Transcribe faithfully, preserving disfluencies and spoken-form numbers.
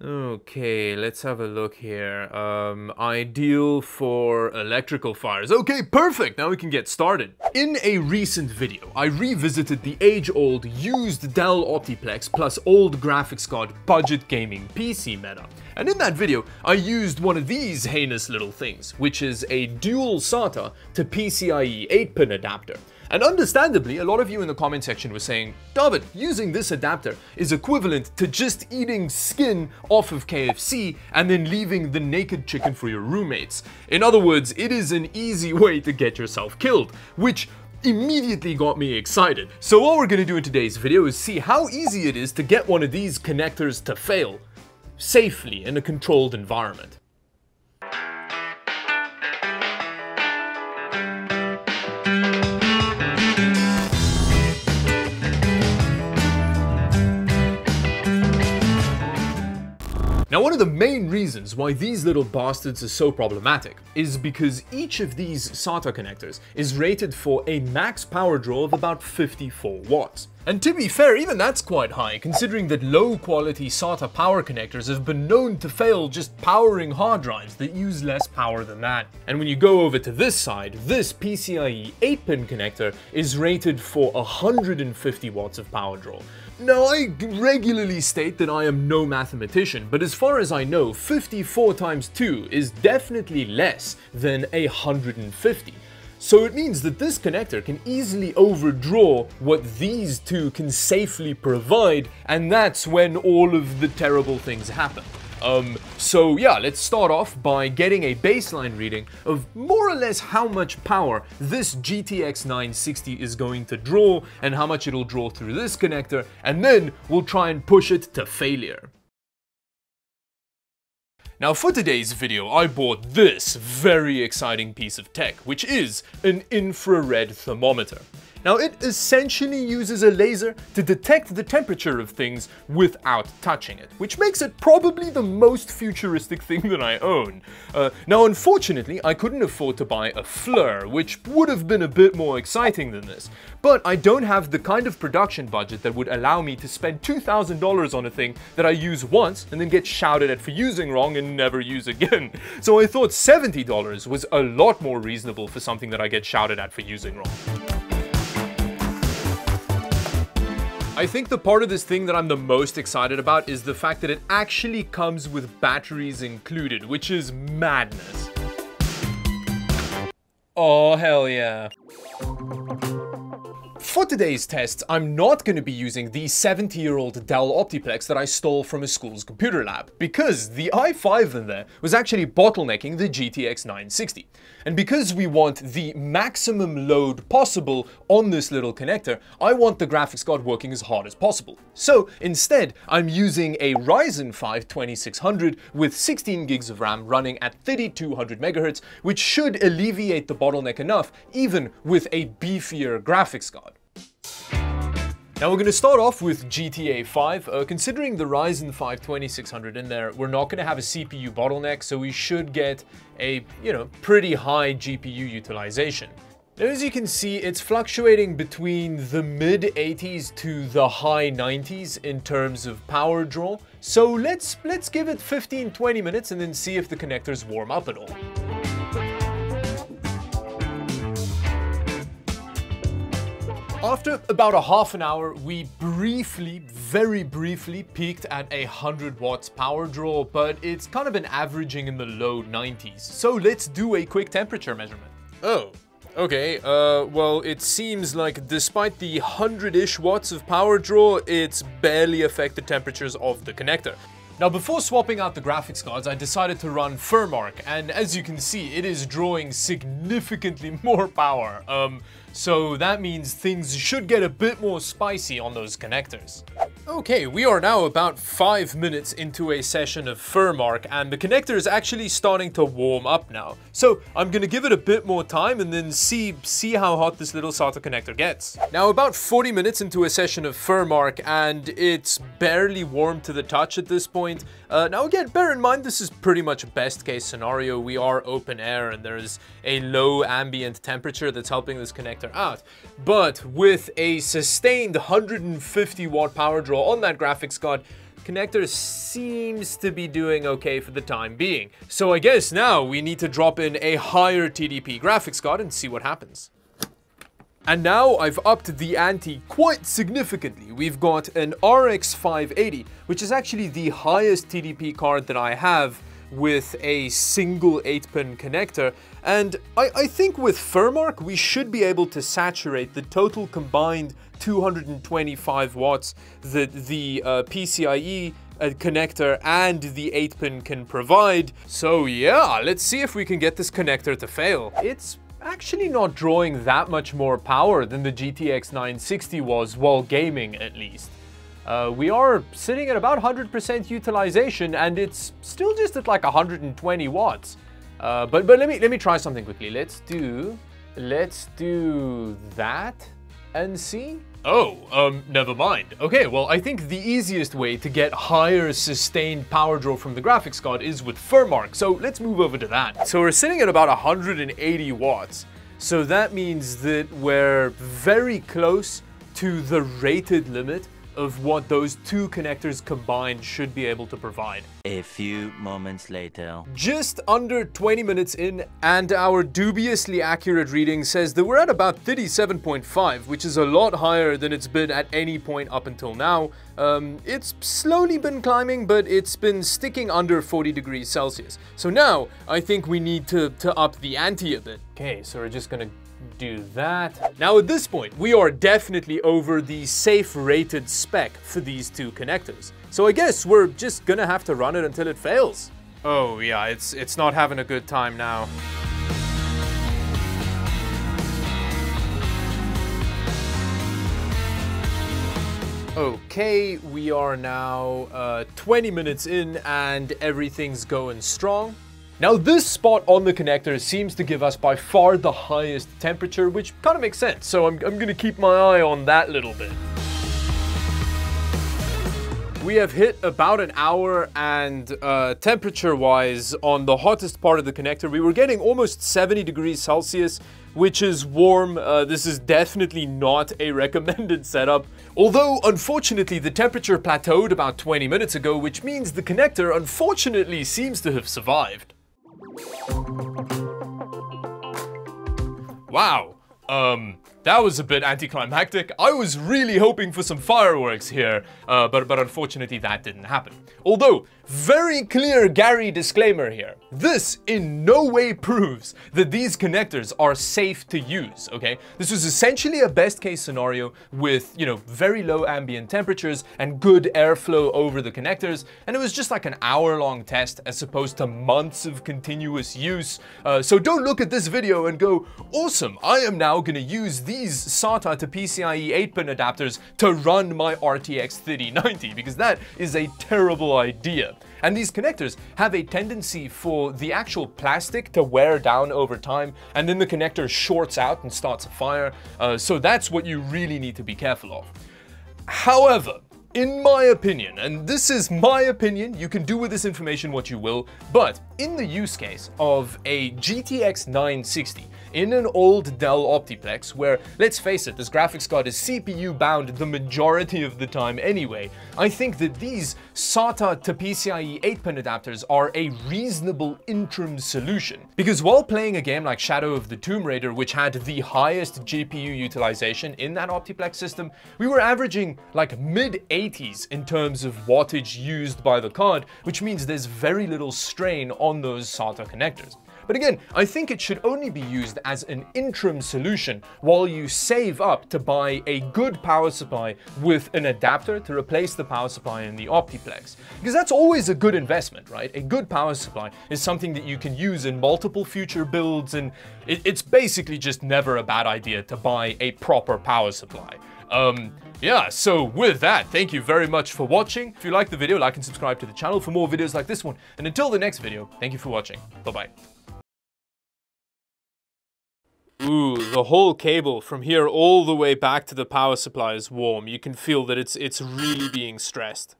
Okay, let's have a look here. Um, ideal for electrical fires. Okay, perfect! Now we can get started. In a recent video, I revisited the age-old used Dell Optiplex plus old graphics card budget gaming P C meta. And in that video, I used one of these heinous little things, which is a dual SATA to P C I E eight pin adapter. And understandably, a lot of you in the comment section were saying, David, using this adapter is equivalent to just eating skin off of K F C and then leaving the naked chicken for your roommates. In other words, it is an easy way to get yourself killed, which immediately got me excited. So what we're gonna do in today's video is see how easy it is to get one of these connectors to fail safely in a controlled environment. Now, one of the main reasons why these little bastards are so problematic is because each of these SATA connectors is rated for a max power draw of about fifty-four watts. And to be fair, even that's quite high, considering that low-quality SATA power connectors have been known to fail just powering hard drives that use less power than that. And when you go over to this side, this P C I E eight pin connector is rated for one hundred fifty watts of power draw. Now, I regularly state that I am no mathematician, but as far as I know, fifty-four times two is definitely less than one hundred fifty. So it means that this connector can easily overdraw what these two can safely provide, and that's when all of the terrible things happen. Um, so yeah, let's start off by getting a baseline reading of more or less how much power this G T X nine sixty is going to draw and how much it'll draw through this connector, and then we'll try and push it to failure. Now, for today's video, I bought this very exciting piece of tech, which is an infrared thermometer. Now, it essentially uses a laser to detect the temperature of things without touching it, which makes it probably the most futuristic thing that I own. Uh, now, unfortunately, I couldn't afford to buy a FLIR, which would have been a bit more exciting than this, but I don't have the kind of production budget that would allow me to spend two thousand dollars on a thing that I use once and then get shouted at for using wrong and never use again. So I thought seventy dollars was a lot more reasonable for something that I get shouted at for using wrong. I think the part of this thing that I'm the most excited about is the fact that it actually comes with batteries included, which is madness. Oh, hell yeah. For today's tests, I'm not going to be using the seventy year old Dell Optiplex that I stole from a school's computer lab, because the i five in there was actually bottlenecking the G T X nine sixty. And because we want the maximum load possible on this little connector, I want the graphics card working as hard as possible. So instead, I'm using a Ryzen five twenty-six hundred with sixteen gigs of RAM running at thirty-two hundred megahertz, which should alleviate the bottleneck enough, even with a beefier graphics card. Now, we're going to start off with G T A five. Uh, considering the Ryzen five twenty-six hundred in there, we're not going to have a C P U bottleneck, so we should get a, you know, pretty high G P U utilization. Now, as you can see, it's fluctuating between the mid eighties to the high nineties in terms of power draw. So let's let's give it fifteen to twenty minutes and then see if the connectors warm up at all. After about a half an hour, we briefly, very briefly, peaked at a one hundred watts power draw, but it's kind of been averaging in the low nineties. So let's do a quick temperature measurement. Oh, okay. Uh, well, it seems like despite the one hundred-ish watts of power draw, it's barely affected temperatures of the connector. Now, before swapping out the graphics cards, I decided to run FurMark, and as you can see, it is drawing significantly more power. Um, so that means things should get a bit more spicy on those connectors. Okay, we are now about five minutes into a session of FurMark, and the connector is actually starting to warm up now. So I'm gonna give it a bit more time and then see, see how hot this little SATA connector gets. Now, about forty minutes into a session of FurMark, and it's barely warm to the touch at this point. Uh, now again, bear in mind, this is pretty much best case scenario. We are open air and there is a low ambient temperature that's helping this connector adapter out. But with a sustained one hundred fifty watt power draw on that graphics card, connector seems to be doing okay for the time being. So I guess now we need to drop in a higher T D P graphics card and see what happens. And now I've upped the ante quite significantly. We've got an R X five eighty, which is actually the highest T D P card that I have with a single eight pin connector. And I, I think with FurMark, we should be able to saturate the total combined two hundred twenty-five watts that the uh, P C I E uh, connector and the eight pin can provide. So yeah, let's see if we can get this connector to fail. It's actually not drawing that much more power than the G T X nine sixty was while gaming, at least. Uh, we are sitting at about one hundred percent utilization, and it's still just at like one hundred twenty watts. Uh, but but let me let me try something quickly. Let's do let's do that and see. Oh, um, never mind. Okay, well, I think the easiest way to get higher sustained power draw from the graphics card is with FurMark, so let's move over to that. So we're sitting at about one hundred eighty watts, so that means that we're very close to the rated limit of what those two connectors combined should be able to provide. A few moments later. Just under twenty minutes in, and our dubiously accurate reading says that we're at about thirty-seven point five, which is a lot higher than it's been at any point up until now. Um, it's slowly been climbing, but it's been sticking under forty degrees Celsius. So now, I think we need to, to up the ante a bit. Okay, so we're just gonna do that. Now at this point, we are definitely over the safe rated spec for these two connectors. So I guess we're just gonna have to run it until it fails. Oh yeah, it's, it's not having a good time now. Okay, we are now uh, twenty minutes in and everything's going strong. Now this spot on the connector seems to give us by far the highest temperature, which kind of makes sense, so I'm, I'm gonna keep my eye on that little bit. We have hit about an hour, and uh, temperature-wise, on the hottest part of the connector, we were getting almost seventy degrees Celsius, which is warm. Uh, this is definitely not a recommended setup. Although, unfortunately, the temperature plateaued about twenty minutes ago, which means the connector, unfortunately, seems to have survived. Wow, um, that was a bit anticlimactic. I was really hoping for some fireworks here, uh, but, but unfortunately that didn't happen. Although, very clear Gary disclaimer here. This in no way proves that these connectors are safe to use, okay? This was essentially a best case scenario with, you know, very low ambient temperatures and good airflow over the connectors. And it was just like an hour long test as opposed to months of continuous use. Uh, so don't look at this video and go, awesome, I am now gonna use these SATA to P C I E eight pin adapters to run my R T X thirty ninety, because that is a terrible idea. And these connectors have a tendency for the actual plastic to wear down over time, and then the connector shorts out and starts a fire. Uh, so that's what you really need to be careful of. However, in my opinion, and this is my opinion, you can do with this information what you will, but in the use case of a G T X nine sixty, in an old Dell Optiplex, where, let's face it, this graphics card is C P U bound the majority of the time anyway, I think that these SATA to P C I E eight pin adapters are a reasonable interim solution. Because while playing a game like Shadow of the Tomb Raider, which had the highest G P U utilization in that Optiplex system, we were averaging like mid eighties in terms of wattage used by the card, which means there's very little strain on those SATA connectors. But again, I think it should only be used as an interim solution while you save up to buy a good power supply with an adapter to replace the power supply in the Optiplex. Because that's always a good investment, right? A good power supply is something that you can use in multiple future builds, and it, it's basically just never a bad idea to buy a proper power supply. Um, yeah, so with that, thank you very much for watching. If you liked the video, like and subscribe to the channel for more videos like this one. And until the next video, thank you for watching. Bye-bye. Ooh, the whole cable from here all the way back to the power supply is warm. You can feel that it's it's really being stressed.